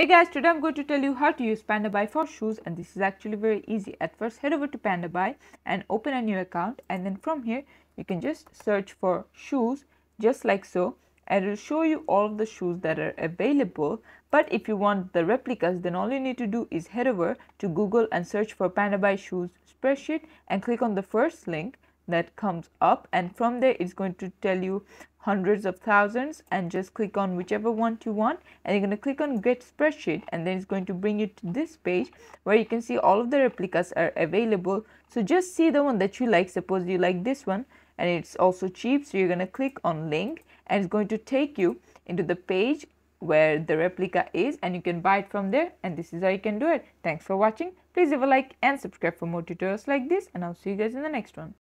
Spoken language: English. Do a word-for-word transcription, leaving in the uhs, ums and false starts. Hey guys, today I'm going to tell you how to use PandaBuy for shoes, and this is actually very easy. At first, head over to PandaBuy and open a new account, and then from here you can just search for shoes just like so, and it will show you all of the shoes that are available. But if you want the replicas, then all you need to do is head over to Google and search for PandaBuy shoes spreadsheet and click on the first link that comes up, and from there it's going to tell you hundreds of thousands, and just click on whichever one you want, and you're going to click on get spreadsheet, and then it's going to bring you to this page where you can see all of the replicas are available. So just see the one that you like. Suppose you like this one and it's also cheap, so you're going to click on link, and it's going to take you into the page where the replica is, and you can buy it from there. And this is how you can do it. Thanks for watching. Please leave a like and subscribe for more tutorials like this, and I'll see you guys in the next one.